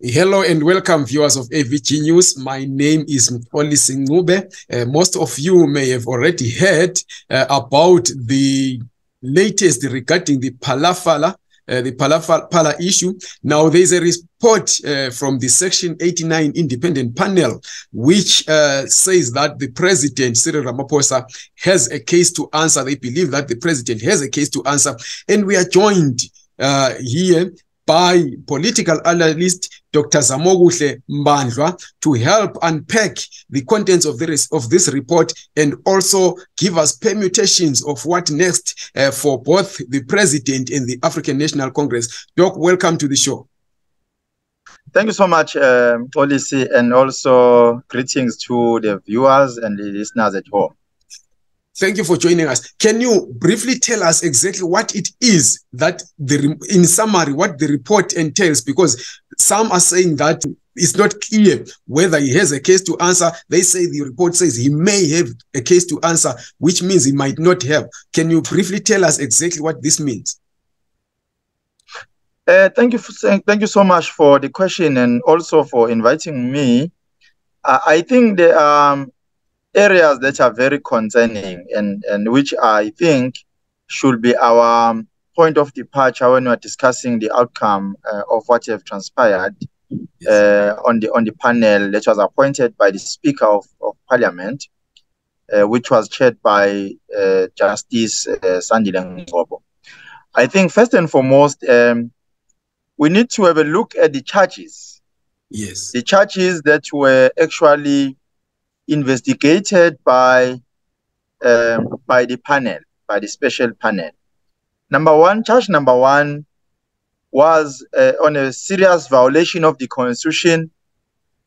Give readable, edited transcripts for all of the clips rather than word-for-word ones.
Hello and welcome viewers of AVG News. My name is Mkoli Singube. Most of you may have already heard about the latest regarding the Phala Phala, the Phala Phala issue. Now there is a report from the Section 89 Independent Panel, which says that the President, Cyril Ramaphosa, has a case to answer. They believe that the President has a case to answer. And we are joined here by political analyst Dr. Zamokuhle Mbandlwa to help unpack the contents of this report and also give us permutations of what next for both the President and the African National Congress. Doc, welcome to the show. Thank you so much, Polisi, and also greetings to the viewers and the listeners at home. Thank you for joining us. Can you briefly tell us exactly what it is that, in summary, what the report entails? Because some are saying that it's not clear whether he has a case to answer. They say the report says he may have a case to answer, which means he might not have. Can you briefly tell us exactly what this means? Thank you so much for the question and also for inviting me. I think there are areas that are very concerning and which I think should be our point of departure when we are discussing the outcome of what have transpired on the panel that was appointed by the Speaker of Parliament, which was chaired by Justice Sandile Ngcobo. I think first and foremost, we need to have a look at the charges. Yes, the charges that were actually investigated by the panel, by the special panel. Charge number one was on a serious violation of the Constitution,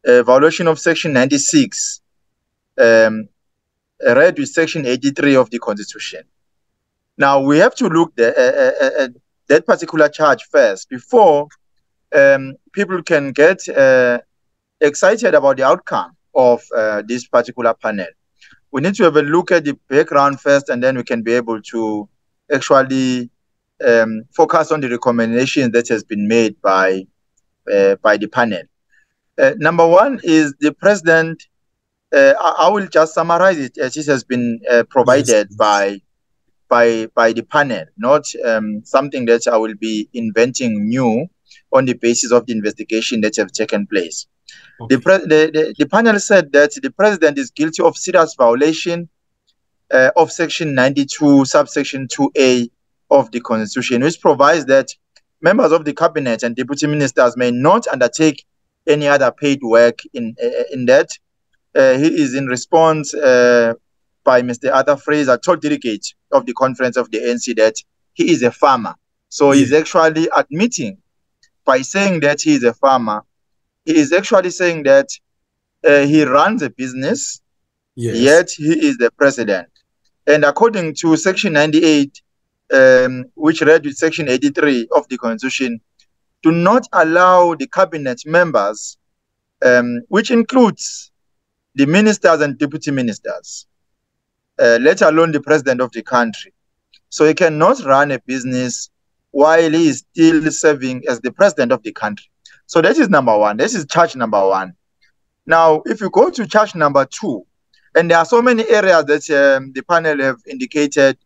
violation of Section 96, read with Section 83 of the Constitution. Now we have to look at that particular charge first before people can get excited about the outcome of this particular panel. We need to have a look at the background first, and then we can be able to actually focus on the recommendation that has been made by the panel. Number one is the President. I will just summarize it as it has been provided by the panel, not something that I will be inventing new on the basis of the investigation that have taken place. Okay. The panel said that the President is guilty of serious violation of Section 92, subsection 2A of the Constitution, which provides that members of the Cabinet and Deputy Ministers may not undertake any other paid work in that. He is in response by Mr. Arthur Fraser, top delegate of the Conference of the ANC, that he is a farmer. So he's actually admitting, by saying that he is a farmer, he is actually saying that he runs a business, yet he is the President. And according to Section 98, which read with Section 83 of the Constitution, do not allow the Cabinet members, which includes the ministers and deputy ministers, let alone the President of the country. So he cannot run a business while he is still serving as the President of the country. So that is number one. This is charge number one. Now, if you go to charge number two, and there are so many areas that the panel have indicated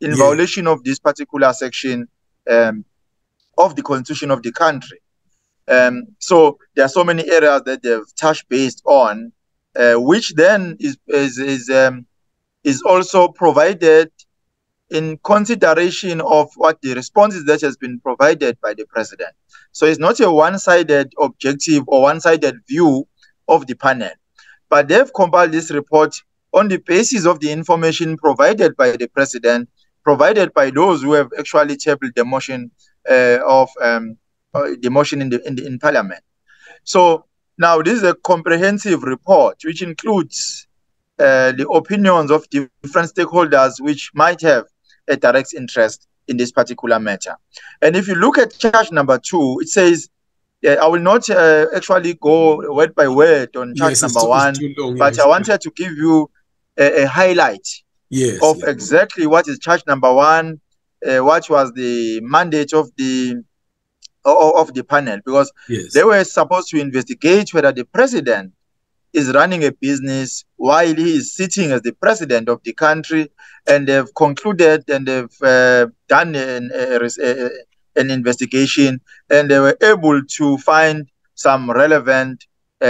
in violation of this particular section of the Constitution of the country. So there are so many areas that they've touched based on, which then is also provided in consideration of what the responses that has been provided by the President. So it's not a one-sided objective or one-sided view of the panel, but they've compiled this report on the basis of the information provided by the President, provided by those who have actually tabled the motion in Parliament. So now this is a comprehensive report which includes the opinions of different stakeholders which might have a direct interest in this particular matter. And if you look at charge number two, it says, I will not actually go word by word on charge number one, but I wanted to give you a highlight of exactly what is charge number one, what was the mandate of the of the panel, because they were supposed to investigate whether the president is running a business while he is sitting as the president of the country, and they've concluded and they've done an investigation, and they were able to find some relevant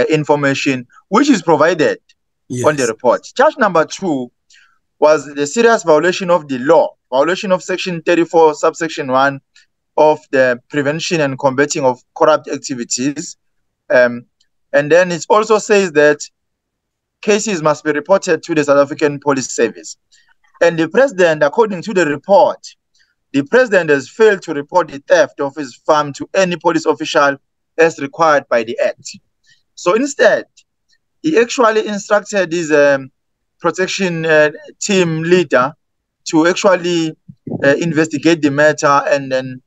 information, which is provided on the report. Charge number 2 was the serious violation of the law, violation of Section 34, subsection 1 of the Prevention and Combating of Corrupt Activities. And then it also says that cases must be reported to the South African Police Service. And the president, according to the report, the president has failed to report the theft of his farm to any police official as required by the Act. So instead, he actually instructed his protection team leader to actually investigate the matter and then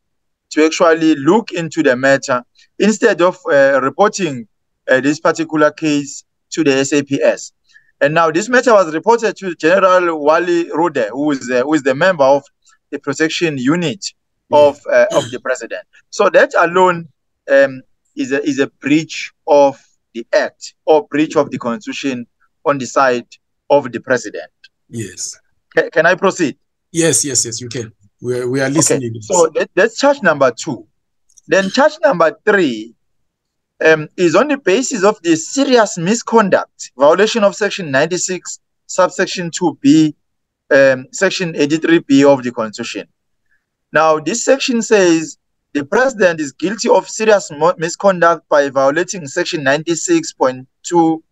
to actually look into the matter instead of reporting this particular case to the SAPS. And now this matter was reported to General Wally Rhoode, who is the member of the protection unit of the president. So that alone is a breach of the Act or breach of the Constitution on the side of the president. Yes. Can I proceed? Yes, yes, yes, you can. We are listening. Okay. So that's charge number 2. Then charge number 3 is on the basis of the serious misconduct, violation of Section 96, subsection 2B, Section 83B of the Constitution. Now, this section says the president is guilty of serious misconduct by violating Section 96.2,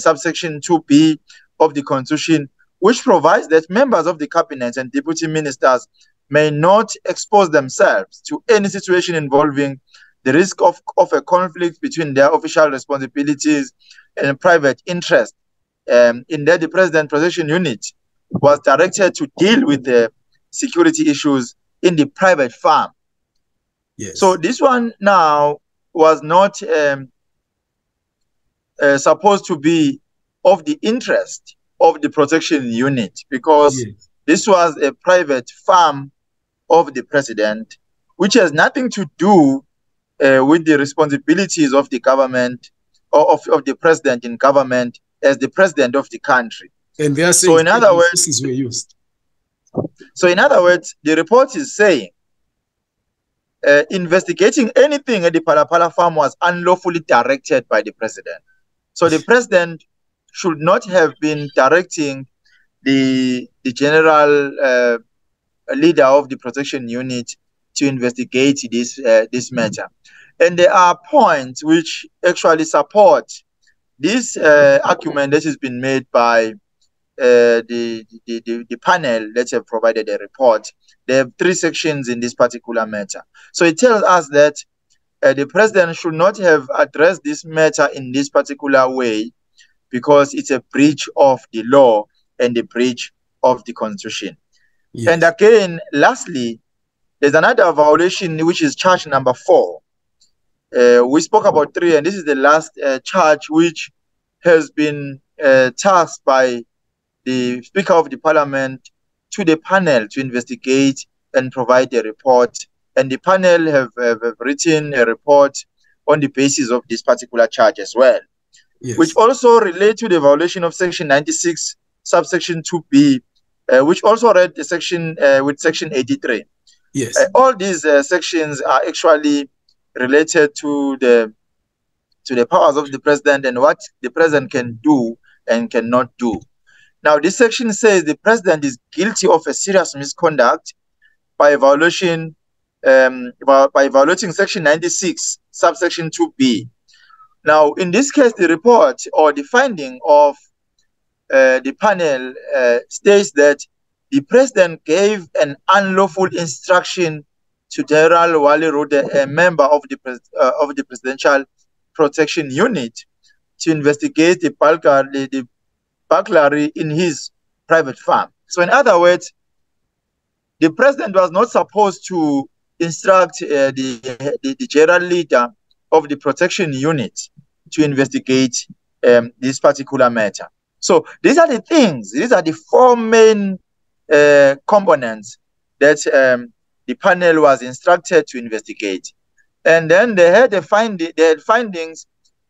subsection 2B of the Constitution, which provides that members of the cabinet and deputy ministers may not expose themselves to any situation involving the risk of a conflict between their official responsibilities and private interest. In that, the President Protection Unit was directed to deal with the security issues in the private farm. Yes. So this one now was not supposed to be of the interest of the protection unit, because this was a private farm of the president, which has nothing to do with the responsibilities of the government or of the president in government as the president of the country. And they are saying, so in other words, were used. So in other words, the report is saying investigating anything at the Phala Phala farm was unlawfully directed by the president. So the president should not have been directing the general leader of the protection unit to investigate this matter. And there are points which actually support this argument that has been made by the panel that have provided a report. They have 3 sections in this particular matter. So it tells us that the president should not have addressed this matter in this particular way, because it's a breach of the law and a breach of the Constitution. Yes. And again, lastly, there's another violation, which is charge number 4. We spoke about 3, and this is the last charge, which has been tasked by the Speaker of the Parliament to the panel to investigate and provide a report. And the panel have written a report on the basis of this particular charge as well. Yes. Which also relate to the violation of Section 96, subsection 2B, which also read the section with Section 83. Yes. All these sections are actually related to the powers of the president and what the president can do and cannot do. Now, this section says the president is guilty of a serious misconduct by violation by violating Section 96, subsection 2B. Now, in this case, the report or the finding of the panel states that the president gave an unlawful instruction to General Wally Rhoode, a member of the Presidential Protection Unit, to investigate the burglary in his private farm. So in other words, the president was not supposed to instruct the general leader of the protection unit to investigate this particular matter. So these are the things, these are the 4 main components that the panel was instructed to investigate. And then they had findings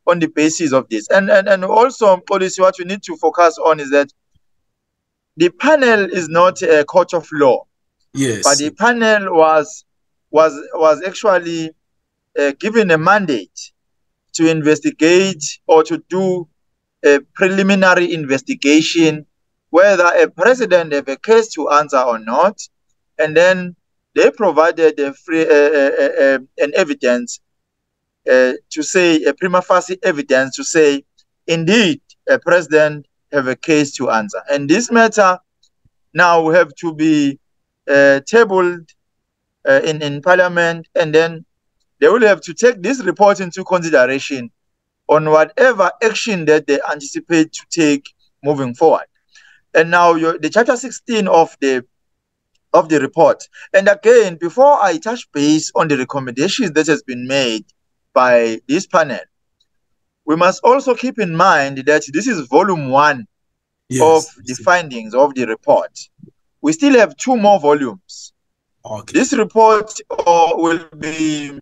on the basis of this. And also on policy, what we need to focus on is that the panel is not a court of law. Yes. But the panel was actually given a mandate to investigate or to do a preliminary investigation whether a president have a case to answer or not, and then they provided a free an evidence to say, a prima facie evidence to say, indeed, a president have a case to answer. And this matter now have to be tabled in Parliament, and then they will have to take this report into consideration on whatever action that they anticipate to take moving forward. And now the Chapter 16 of the report. And again, before I touch base on the recommendations that has been made by this panel, we must also keep in mind that this is volume one of the findings of the report. We still have two more volumes. Okay. This report will be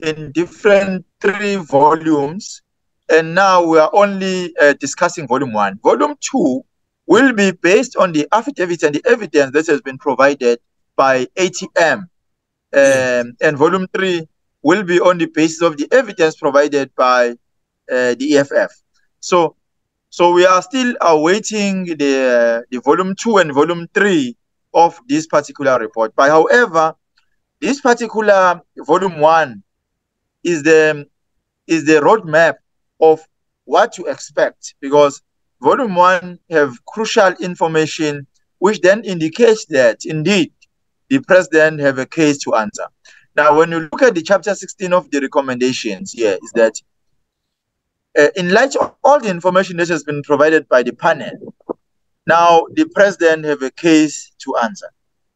in different three volumes, and now we are only discussing volume one. Volume two will be based on the affidavits and the evidence that has been provided by ATM, and volume three will be on the basis of the evidence provided by the EFF. So we are still awaiting the volume two and volume three of this particular report. But however, this particular volume one is the roadmap of what to expect, because volume one have crucial information which then indicates that indeed the president have a case to answer. Now, when you look at the Chapter 16 of the recommendations here, is that in light of all the information that has been provided by the panel, now the president have a case to answer.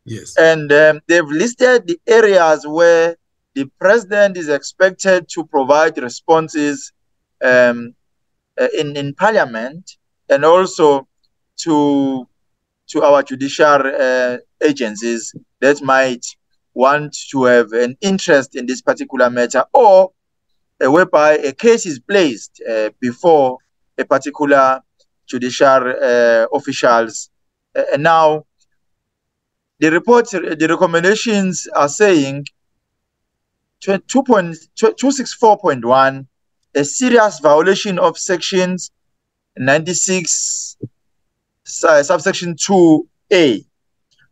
Yes. And they've listed the areas where the president is expected to provide responses in Parliament, and also to our judicial agencies that might want to have an interest in this particular matter, or whereby a case is placed before a particular judicial officials. And now the recommendations are saying 264.1, a serious violation of sections 96 subsection 2A,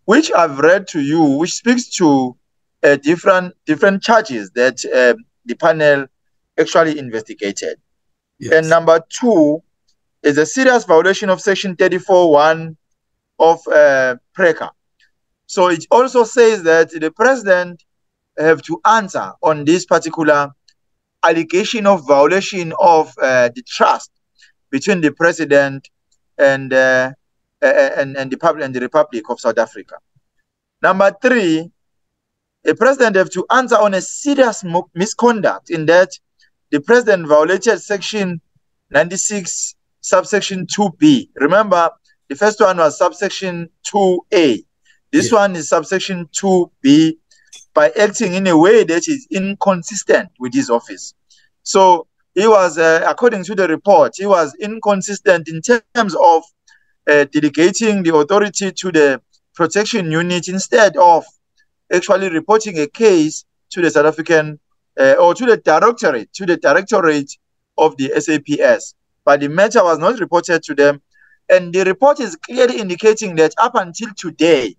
which I've read to you, which speaks to different charges that the panel actually investigated. Yes. And number two is a serious violation of section 34(1) of PRECA. So it also says that the president have to answer on this particular allegation of violation of the trust between the president and the public and the Republic of South Africa. Number three, the president have to answer on a serious misconduct in that the president violated section 96 subsection 2B. Remember, the first one was subsection 2A. This one is subsection 2B, by acting in a way that is inconsistent with his office. So he was, according to the report, he was inconsistent in terms of delegating the authority to the protection unit instead of actually reporting a case to the South African or to the directorate of the SAPS. But the matter was not reported to them. And the report is clearly indicating that up until today,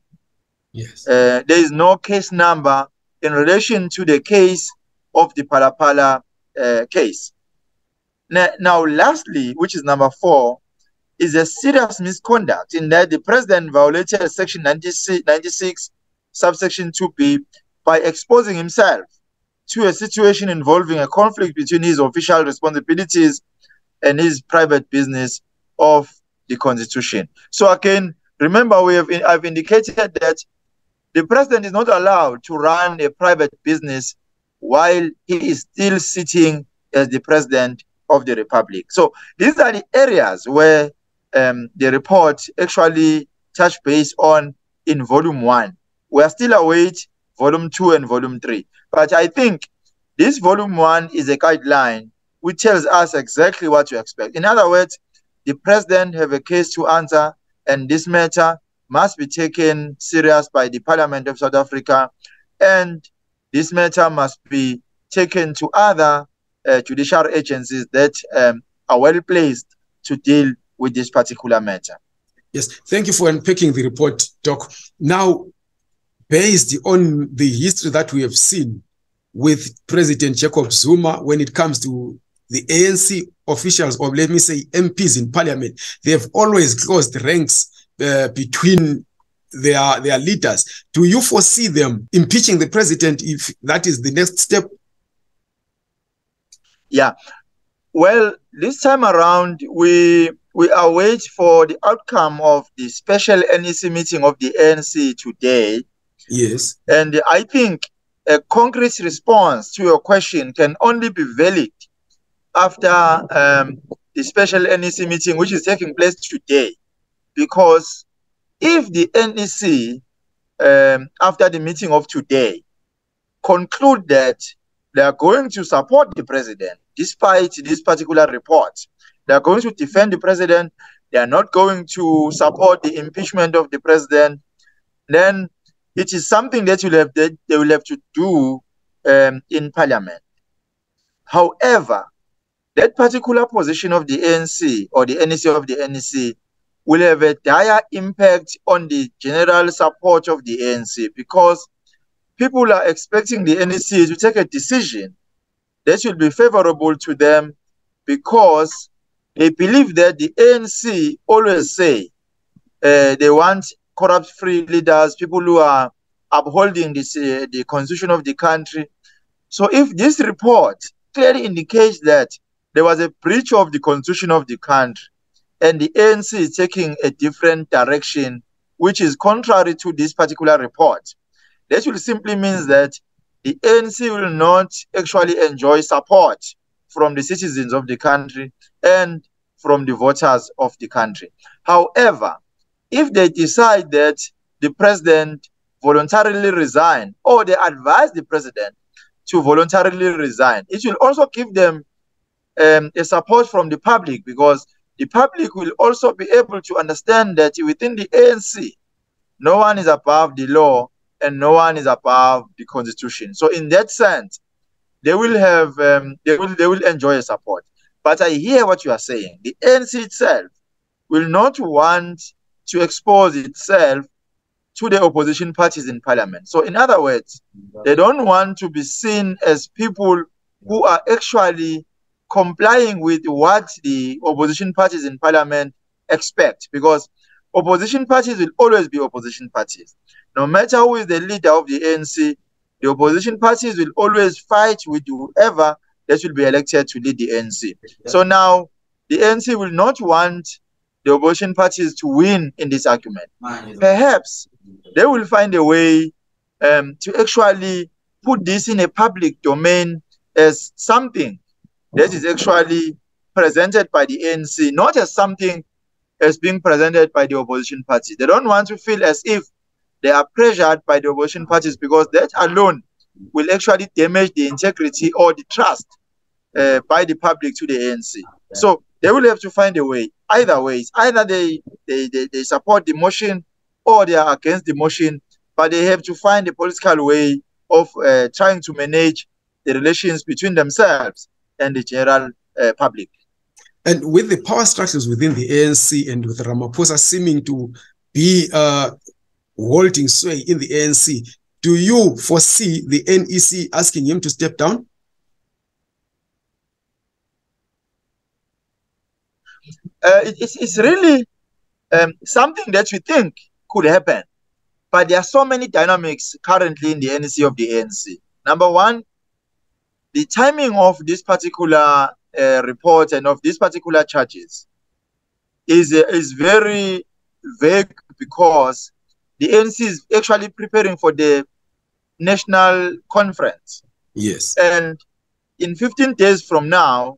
there is no case number in relation to the case of the Phala Phala case. Now, lastly, which is number four, is a serious misconduct in that the president violated section 96, subsection 2B by exposing himself to a situation involving a conflict between his official responsibilities and his private business of the Constitution. So again, remember, I've indicated that the president is not allowed to run a private business while he is still sitting as the president of the Republic. So these are the areas where the report actually touched base on in volume one. We are still await volume two and volume three. But I think This volume one is a guideline which tells us exactly what to expect. In other words, the president have a case to answer, and this matter must be taken serious by the Parliament of South Africa, and this matter must be taken to other judicial agencies that are well placed to deal with this particular matter. Yes, thank you for unpacking the report, Doc. Now, based on the history that we have seen with President Jacob Zuma when it comes to the ANC officials, or let me say MPs in Parliament, they have always closed ranks between their leaders. Do you foresee them impeaching the president if that is the next step? Yeah. Well, this time around, we await for the outcome of the special NEC meeting of the ANC today. Yes. And I think a concrete response to your question can only be valid after the special NEC meeting, which is taking place today. Because if the NEC, after the meeting of today, conclude that they are going to support the president, despite this particular report, they are going to defend the president, they are not going to support the impeachment of the president, then it is something that they will have to do in Parliament. However, that particular position of the ANC or the NEC of the NEC will have a dire impact on the general support of the ANC, because people are expecting the NEC to take a decision that will be favorable to them, because they believe that the ANC always say they want corrupt-free leaders, people who are upholding this, the constitution of the country. So if this report clearly indicates that there was a breach of the constitution of the country and the ANC is taking a different direction, which is contrary to this particular report, that will simply mean that the ANC will not actually enjoy support from the citizens of the country and from the voters of the country. However, if they decide that the president voluntarily resign, or they advise the president to voluntarily resign, it will also give them a support from the public, because the public will also be able to understand that within the ANC, no one is above the law and no one is above the constitution. So in that sense, they will have they will enjoy support. But I hear what you are saying. The ANC itself will not want to expose itself to the opposition parties in Parliament. So in other words, they don't want to be seen as people who are actually complying with what the opposition parties in Parliament expect, because opposition parties will always be opposition parties. No matter who is the leader of the ANC, the opposition parties will always fight with whoever that will be elected to lead the ANC. So now, the ANC will not want the opposition parties to win in this argument. Perhaps they will find a way to actually put this in a public domain as something that is actually presented by the ANC, not as something as being presented by the opposition party. They don't want to feel as if they are pressured by the opposition parties, because that alone will actually damage the integrity or the trust by the public to the ANC. So they will have to find a way. Either way, either they support the motion or they are against the motion, but they have to find a political way of trying to manage the relations between themselves and the general public. And with the power structures within the ANC and with Ramaphosa seeming to be holding sway in the ANC, do you foresee the NEC asking him to step down? It's really something that we think could happen. But there are so many dynamics currently in the NEC of the ANC. Number one, the timing of this particular report and of these particular charges is very vague, because the ANC is actually preparing for the national conference. Yes. And in 15 days from now,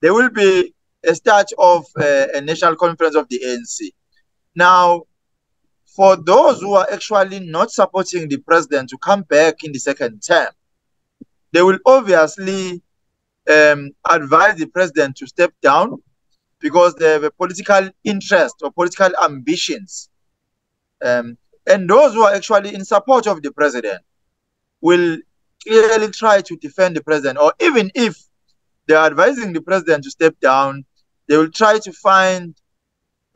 there will be a start of a national conference of the ANC. Now, for those who are actually not supporting the president to come back in the second term, They will obviously advise the president to step down because they have a political interest or political ambitions. And those who are actually in support of the president will clearly try to defend the president, or even if they are advising the president to step down, they will try to find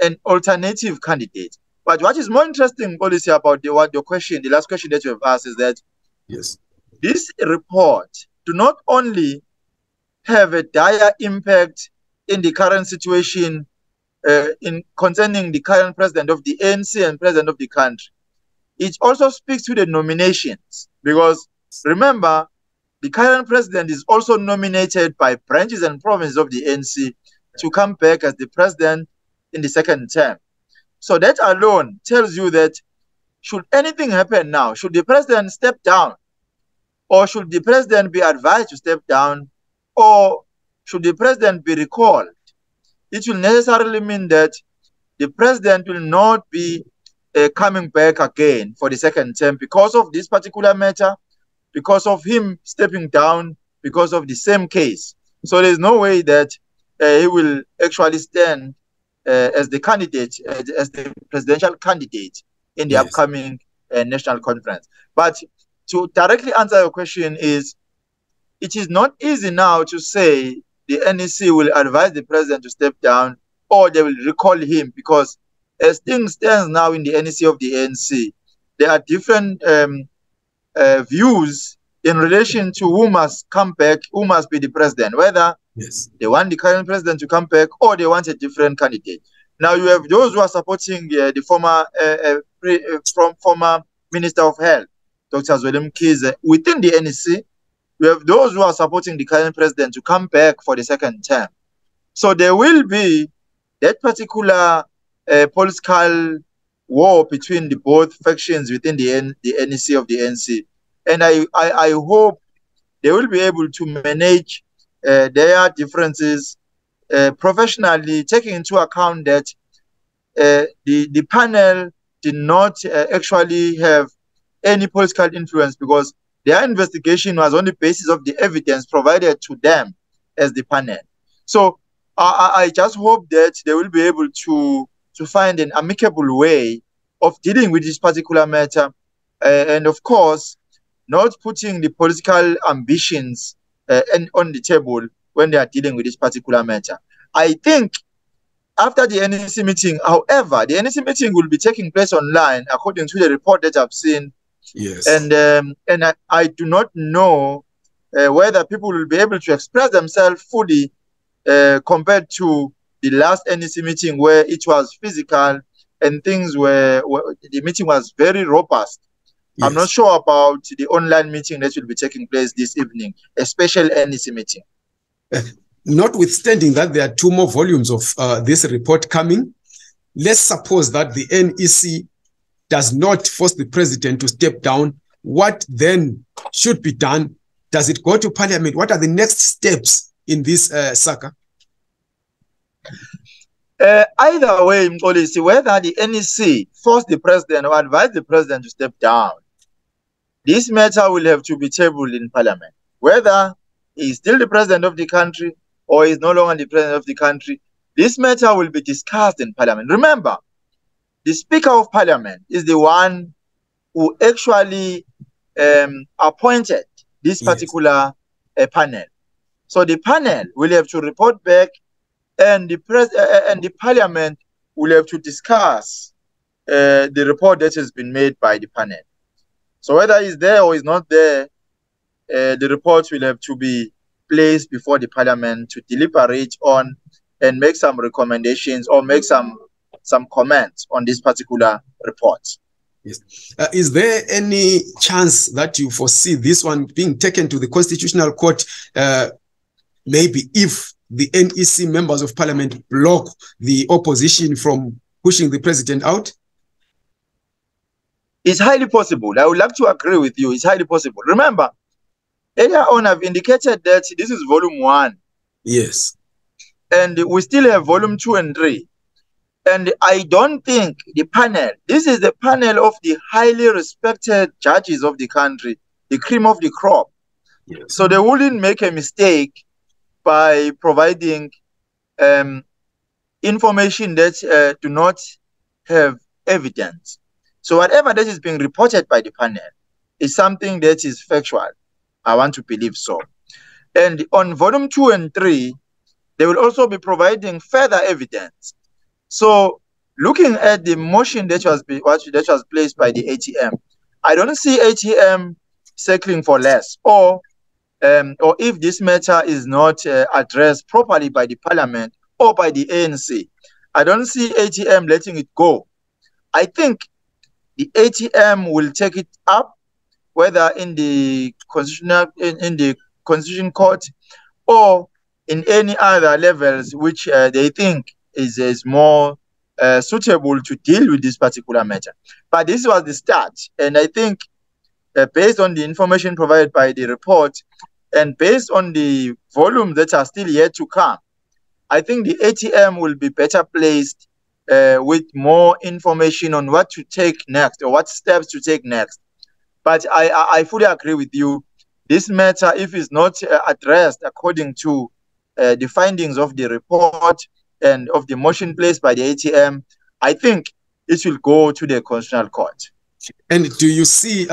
an alternative candidate. But what is more interesting, policy, about your question, the last question that you have asked, is that yes, this report do not only have a dire impact in the current situation in concerning the current president of the ANC and president of the country. It also speaks to the nominations, because remember, the current president is also nominated by branches and provinces of the ANC to come back as the president in the second term. So that alone tells you that should anything happen now, should the president step down, or should the president be advised to step down, or should the president be recalled, it will necessarily mean that the president will not be coming back again for the second term because of this particular matter, because of him stepping down, because of the same case. So there's no way that he will actually stand as the candidate, as the presidential candidate in the yes. upcoming national conference. But to directly answer your question is, it is not easy now to say the NEC will advise the president to step down or they will recall him, because as things stand now in the NEC of the ANC, there are different views in relation to who must come back, who must be the president, whether yes. they want the current president to come back or they want a different candidate. Now you have those who are supporting the former former Minister of Health, Dr. Zweli Mkhize, within the NEC. You have those who are supporting the current president to come back for the second term. So there will be that particular political war between the both factions within the NEC of the NC. And I hope they will be able to manage their differences professionally, taking into account that the panel did not actually have any political influence, because their investigation was on the basis of the evidence provided to them as the panel. So I just hope that they will be able to find an amicable way of dealing with this particular matter, and of course, not putting the political ambitions on the table when they are dealing with this particular matter. I think after the NEC meeting, however, the NEC meeting will be taking place online according to the report that I've seen. Yes, and I do not know whether people will be able to express themselves fully compared to the last NEC meeting, where it was physical and things were the meeting was very robust. Yes. I'm not sure about the online meeting that will be taking place this evening, a special NEC meeting. Notwithstanding that there are two more volumes of this report coming, let's suppose that the NEC does not force the president to step down, what then should be done? Does it go to parliament? What are the next steps in this saga? Either way, Mkoli, whether the NEC forced the president or advised the president to step down, this matter will have to be tabled in parliament. Whether he is still the president of the country or he is no longer the president of the country, this matter will be discussed in parliament. Remember, the Speaker of Parliament is the one who actually appointed this particular panel. So the panel will have to report back, and the Parliament will have to discuss the report that has been made by the panel. So whether it's there or it's not there, the report will have to be placed before the Parliament to deliberate on and make some recommendations or make some comments on this particular report. Yes. Is there any chance that you foresee this one being taken to the Constitutional Court, maybe if the NEC members of parliament block the opposition from pushing the president out? It's highly possible. I would like to agree with you. It's highly possible. Remember, earlier on I've indicated that this is volume 1. Yes. And we still have volume 2 and 3. And I don't think the panel, this is the panel of the highly respected judges of the country, the cream of the crop. Yes. So they wouldn't make a mistake by providing information that do not have evidence. So whatever that is being reported by the panel is something that is factual. I want to believe so. And on volume 2 and 3, they will also be providing further evidence. So looking at the motion that was placed by the ATM, I don't see ATM circling for less, or if this matter is not addressed properly by the parliament or by the ANC, I don't see ATM letting it go. I think the ATM will take it up, whether in the constitutional in the Constitution Court or in any other levels which they think is more suitable to deal with this particular matter. But this was the start, and I think based on the information provided by the report and based on the volume that are still yet to come, I think the ATM will be better placed with more information on what to take next or what steps to take next. But I fully agree with you. This matter, if it's not addressed according to the findings of the report and of the motion placed by the ATM, I think it will go to the Constitutional Court. And do you see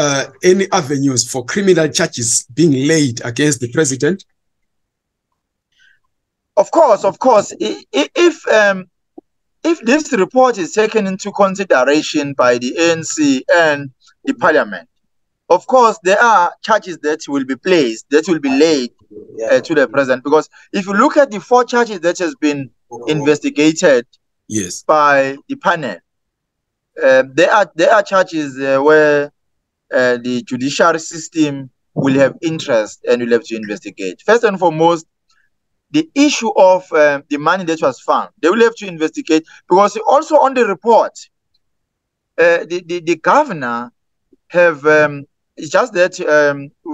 any avenues for criminal charges being laid against the president? Of course. If this report is taken into consideration by the ANC and the parliament, of course, there are charges that will be placed, that will be laid to the president. Because if you look at the 4 charges that has been investigated by the panel, there are charges where the judiciary system will have interest and will have to investigate. First and foremost, the issue of the money that was found. They will have to investigate, because also on the report, the governor have... It's just that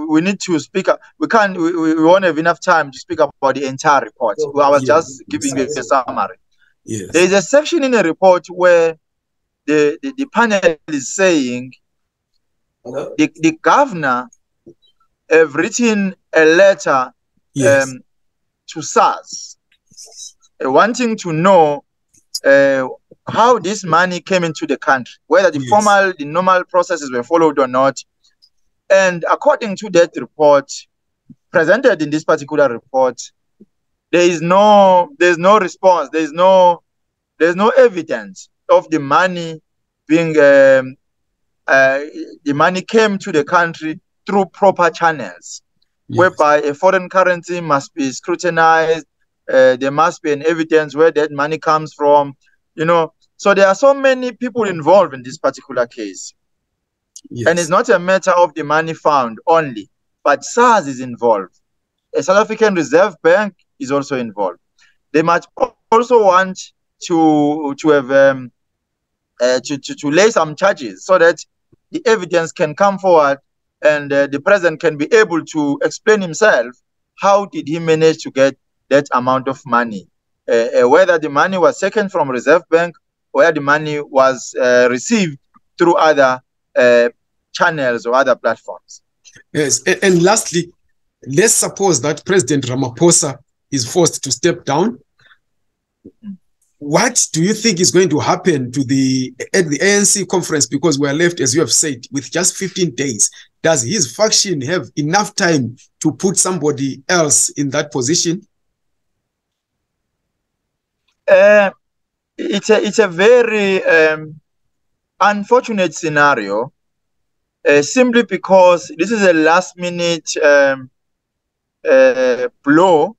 we need to speak up. We won't have enough time to speak about the entire report. I was just giving a summary. Yes. There is a section in the report where the panel is saying the governor have written a letter to SARS wanting to know how this money came into the country, whether the normal processes were followed or not. And according to that report, presented in this particular report, there's no response. There's no evidence of the money being the money came to the country through proper channels, whereby a foreign currency must be scrutinized. There must be an evidence where that money comes from. You know, so there are so many people involved in this particular case. Yes. And it's not a matter of the money found only, but SARS is involved. A South African Reserve Bank is also involved. They might also want to lay some charges so that the evidence can come forward and the president can be able to explain himself. How did he manage to get that amount of money? Whether the money was taken from Reserve Bank, whether the money was received through other channels or other platforms. Yes, and lastly, let's suppose that President Ramaphosa is forced to step down. What do you think is going to happen to at the ANC conference? Because we are left, as you have said, with just 15 days. Does his faction have enough time to put somebody else in that position? It's a very unfortunate scenario, simply because this is a last-minute blow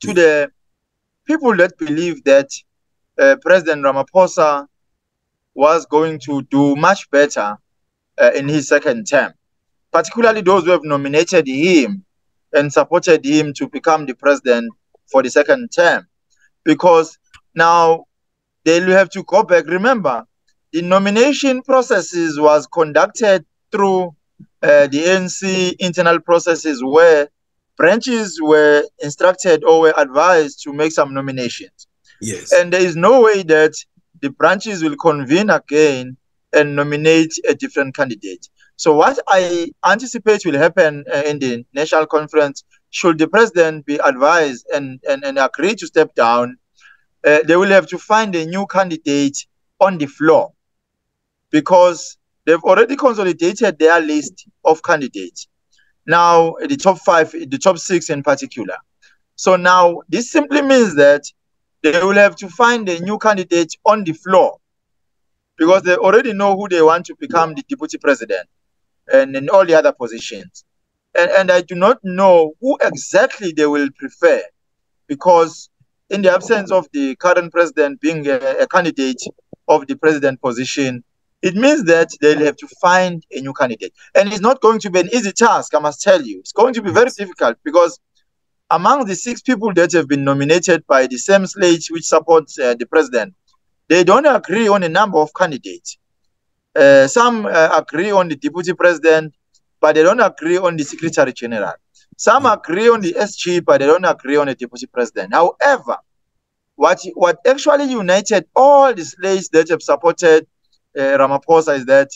to the people that believe that President Ramaphosa was going to do much better in his second term, particularly those who have nominated him and supported him to become the president for the second term, because now they will have to go back. Remember, the nomination processes was conducted through the ANC internal processes, where branches were instructed or were advised to make some nominations. Yes. And there is no way that the branches will convene again and nominate a different candidate. So what I anticipate will happen in the national conference, should the president be advised and agree to step down, they will have to find a new candidate on the floor, because they've already consolidated their list of candidates. Now, the top five, the top six in particular. So now this simply means that they will have to find a new candidate on the floor, because they already know who they want to become the deputy president and in all the other positions. And I do not know who exactly they will prefer, because in the absence of the current president being a candidate of the president position, it means that they'll have to find a new candidate. And it's not going to be an easy task, I must tell you. It's going to be very difficult, because among the six people that have been nominated by the same slate which supports the president, they don't agree on a number of candidates. Some agree on the deputy president, but they don't agree on the secretary general. Some agree on the SG, but they don't agree on the deputy president. However, what actually united all the slates that have supported Ramaphosa is that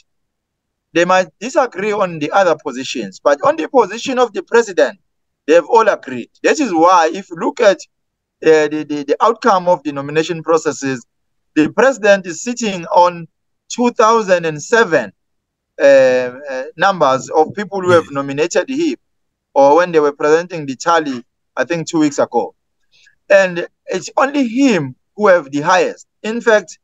they might disagree on the other positions, but on the position of the president, they have all agreed. That is why, if you look at the outcome of the nomination processes, the president is sitting on 2007 numbers of people who have nominated him, or when they were presenting the tally, I think 2 weeks ago. And it's only him who have the highest. In fact,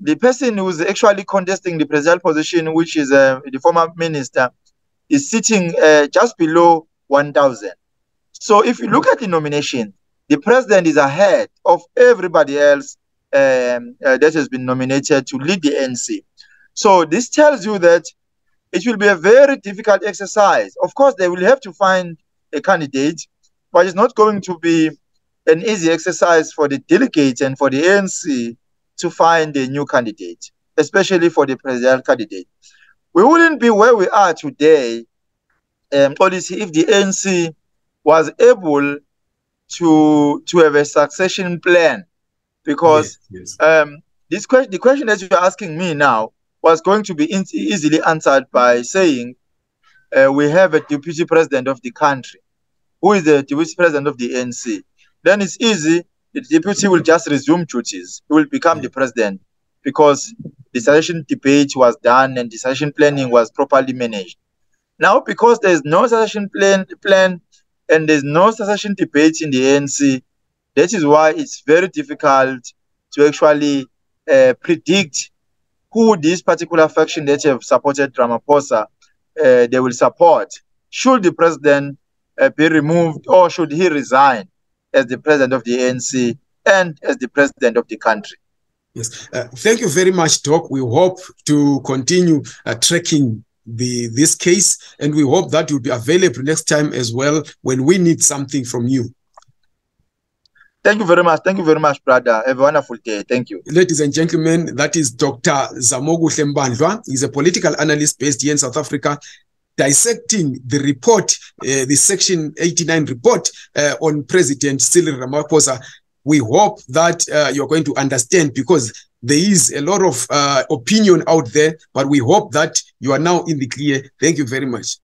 the person who's actually contesting the presidential position, which is the former minister, is sitting just below 1,000. So if you look at the nomination, the president is ahead of everybody else that has been nominated to lead the ANC. So this tells you that it will be a very difficult exercise. Of course, they will have to find a candidate, but it's not going to be an easy exercise for the delegates and for the ANC to find a new candidate, especially for the presidential candidate. We wouldn't be where we are today, if the ANC was able to have a succession plan, because the question that you're asking me now was going to be easily answered by saying we have a deputy president of the country who is the deputy president of the ANC. Then it's easy. The deputy will just resume duties. He will become the president, because the succession debate was done and the succession planning was properly managed. Now, because there is no succession plan and there is no succession debate in the ANC, that is why it's very difficult to actually predict who this particular faction that have supported Ramaphosa they will support, should the president be removed, or should he resign as the president of the ANC and as the president of the country. Yes, thank you very much, Doc. We hope to continue tracking this case, and we hope that you'll be available next time as well when we need something from you. Thank you very much. Thank you very much, brother. Have a wonderful day. Thank you. Ladies and gentlemen, that is Dr. Zamokuhle Mbandlwa. He's a political analyst based here in South Africa, dissecting the report, the Section 89 report on President Cyril Ramaphosa. We hope that you're going to understand, because there is a lot of opinion out there, but we hope that you are now in the clear. Thank you very much.